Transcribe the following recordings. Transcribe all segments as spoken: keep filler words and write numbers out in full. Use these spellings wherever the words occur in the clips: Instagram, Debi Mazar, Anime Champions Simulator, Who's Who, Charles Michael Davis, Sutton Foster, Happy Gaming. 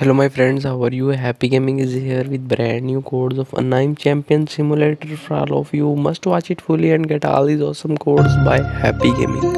Hello my friends, how are you? Happy Gaming is here with brand new codes of Anime Champions Simulator for all of you. Must watch it fully and get all these awesome codes by Happy Gaming.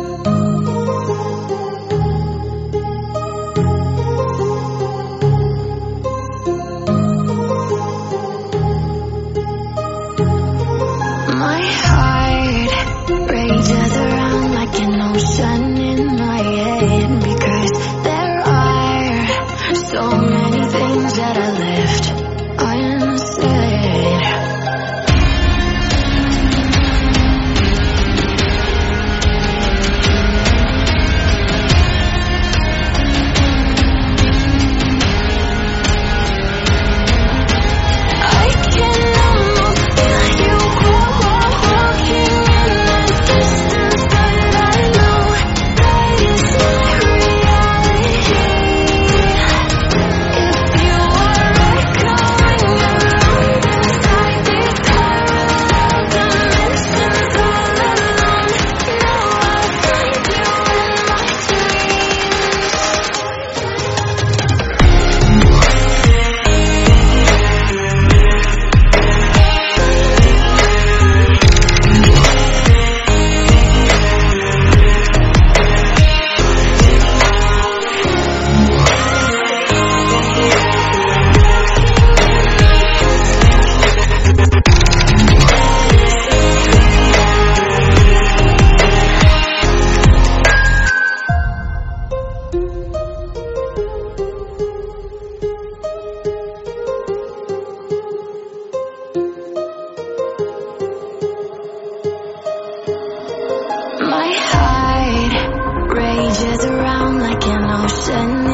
My heart rages around like an ocean.